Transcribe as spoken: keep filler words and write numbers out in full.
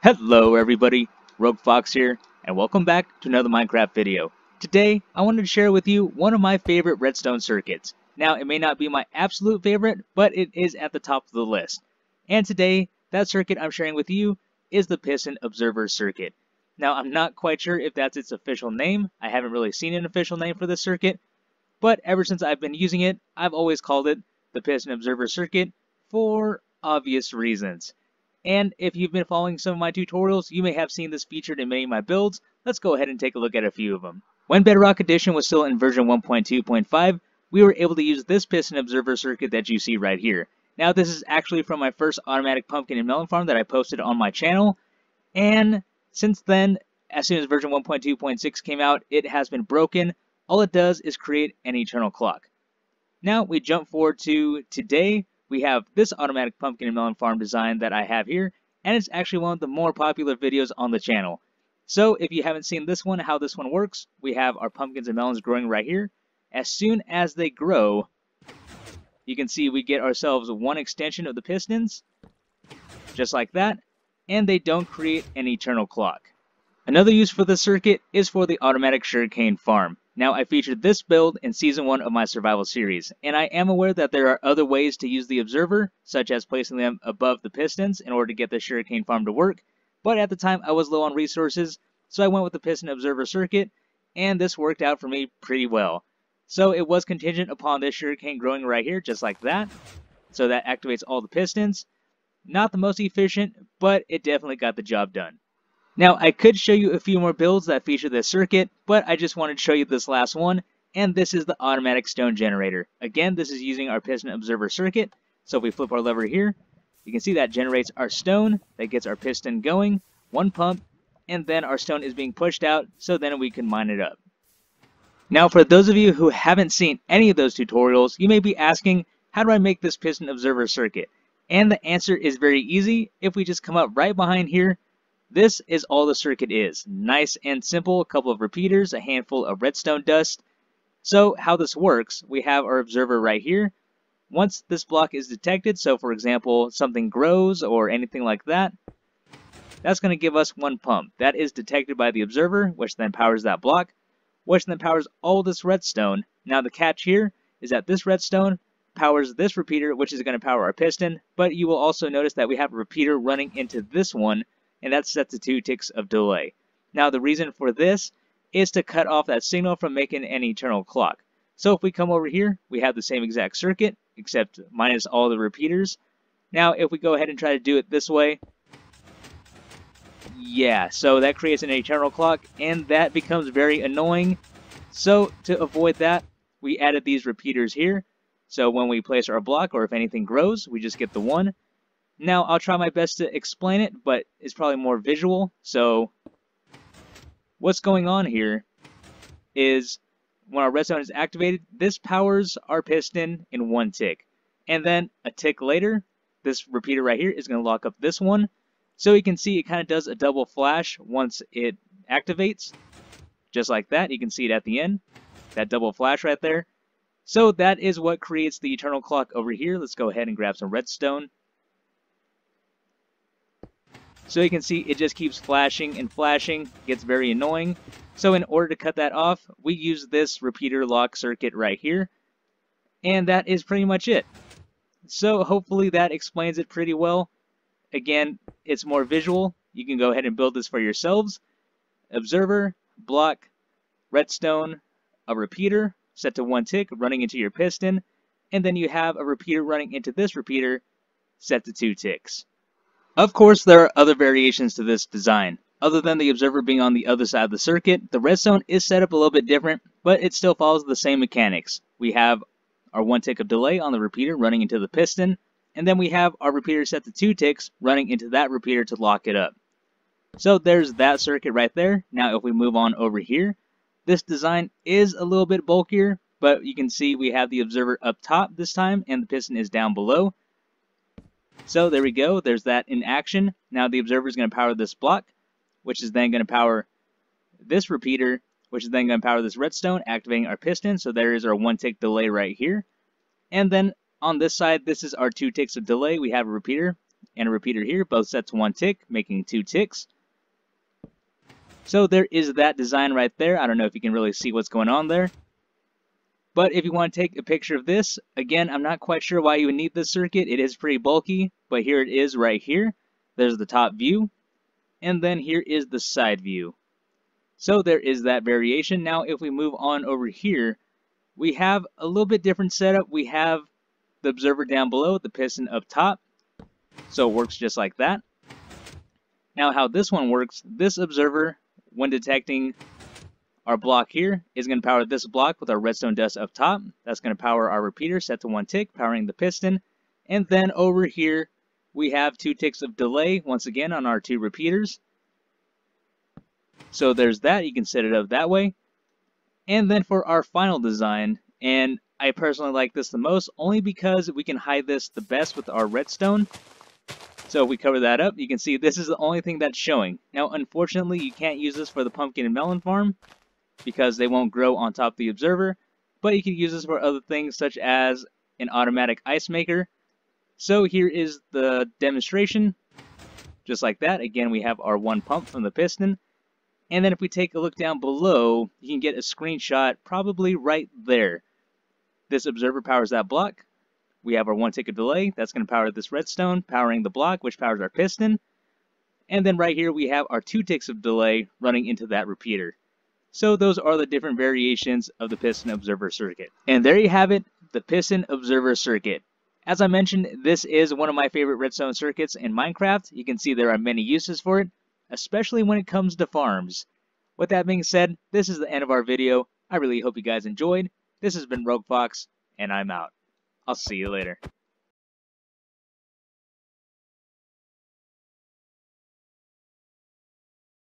Hello everybody, Rogue Fox here, and welcome back to another Minecraft video. Today, I wanted to share with you one of my favorite redstone circuits. Now, it may not be my absolute favorite, but it is at the top of the list. And today, that circuit I'm sharing with you is the Piston Observer Circuit. Now, I'm not quite sure if that's its official name. I haven't really seen an official name for this circuit, but ever since I've been using it, I've always called it the Piston Observer Circuit for obvious reasons. And if you've been following some of my tutorials, you may have seen this featured in many of my builds. Let's go ahead and take a look at a few of them. When Bedrock Edition was still in version one point two point five, we were able to use this piston observer circuit that you see right here. Now this is actually from my first automatic pumpkin and melon farm that I posted on my channel. And since then, as soon as version one point two point six came out, it has been broken. All it does is create an eternal clock. Now we jump forward to today. We have this automatic pumpkin and melon farm design that I have here, and it's actually one of the more popular videos on the channel. So if you haven't seen this one, how this one works, we have our pumpkins and melons growing right here. As soon as they grow, you can see we get ourselves one extension of the pistons, just like that, and they don't create an eternal clock. Another use for this circuit is for the automatic sugarcane farm. Now, I featured this build in season one of my survival series, and I am aware that there are other ways to use the observer, such as placing them above the pistons in order to get the sugarcane farm to work, but at the time I was low on resources, so I went with the piston observer circuit, and this worked out for me pretty well. So it was contingent upon this sugarcane growing right here, just like that, so that activates all the pistons. Not the most efficient, but it definitely got the job done. Now, I could show you a few more builds that feature this circuit, but I just wanted to show you this last one, and this is the automatic stone generator. Again, this is using our piston observer circuit, so if we flip our lever here, you can see that generates our stone, that gets our piston going, one pump, and then our stone is being pushed out, so then we can mine it up. Now, for those of you who haven't seen any of those tutorials, you may be asking, how do I make this piston observer circuit? And the answer is very easy. If we just come up right behind here, this is all the circuit is. Nice and simple, a couple of repeaters, a handful of redstone dust. So how this works, we have our observer right here. Once this block is detected, so for example, something grows or anything like that, that's going to give us one pump. That is detected by the observer, which then powers that block, which then powers all this redstone. Now the catch here is that this redstone powers this repeater, which is going to power our piston, but you will also notice that we have a repeater running into this one, and that sets to two ticks of delay. Now the reason for this is to cut off that signal from making an eternal clock. So if we come over here, we have the same exact circuit, except minus all the repeaters. Now if we go ahead and try to do it this way, yeah, so that creates an eternal clock, and that becomes very annoying. So to avoid that, we added these repeaters here. So when we place our block, or if anything grows, we just get the one. Now, I'll try my best to explain it, but it's probably more visual. So what's going on here is when our redstone is activated, this powers our piston in one tick. And then a tick later, this repeater right here is going to lock up this one. So you can see it kind of does a double flash once it activates. Just like that, you can see it at the end, that double flash right there. So that is what creates the eternal clock over here. Let's go ahead and grab some redstone. So you can see it just keeps flashing and flashing, gets very annoying. So in order to cut that off, we use this repeater lock circuit right here. And that is pretty much it. So hopefully that explains it pretty well. Again, it's more visual. You can go ahead and build this for yourselves. Observer, block, redstone, a repeater set to one tick running into your piston. And then you have a repeater running into this repeater set to two ticks. Of course, there are other variations to this design. Other than the observer being on the other side of the circuit, the redstone is set up a little bit different, but it still follows the same mechanics. We have our one tick of delay on the repeater running into the piston, and then we have our repeater set to two ticks running into that repeater to lock it up. So there's that circuit right there. Now if we move on over here, this design is a little bit bulkier, but you can see we have the observer up top this time and the piston is down below. So there we go, there's that in action. Now the observer is going to power this block, which is then going to power this repeater, which is then going to power this redstone, activating our piston. So there is our one tick delay right here. And then on this side, this is our two ticks of delay. We have a repeater and a repeater here, both set to one tick, making two ticks. So there is that design right there. I don't know if you can really see what's going on there. But if you want to take a picture of this, again, I'm not quite sure why you would need this circuit. It is pretty bulky, but here it is right here. There's the top view. And then here is the side view. So there is that variation. Now if we move on over here, we have a little bit different setup. We have the observer down below, the piston up top. So it works just like that. Now how this one works, this observer, when detecting our block here, is going to power this block with our redstone dust up top. That's going to power our repeater set to one tick, powering the piston. And then over here, we have two ticks of delay, once again, on our two repeaters. So there's that. You can set it up that way. And then for our final design, and I personally like this the most, only because we can hide this the best with our redstone. So if we cover that up, you can see this is the only thing that's showing. Now, unfortunately, you can't use this for the pumpkin and melon farm because they won't grow on top of the observer, but you can use this for other things such as an automatic ice maker. So here is the demonstration. Just like that, again, we have our one pump from the piston. And then if we take a look down below, you can get a screenshot probably right there. This observer powers that block. We have our one tick of delay. That's going to power this redstone, powering the block, which powers our piston. And then right here, we have our two ticks of delay running into that repeater. So those are the different variations of the piston observer circuit. And there you have it, the piston observer circuit. As I mentioned, this is one of my favorite redstone circuits in Minecraft. You can see there are many uses for it, especially when it comes to farms. With that being said, this is the end of our video. I really hope you guys enjoyed. This has been Rogue Fox, and I'm out. I'll see you later.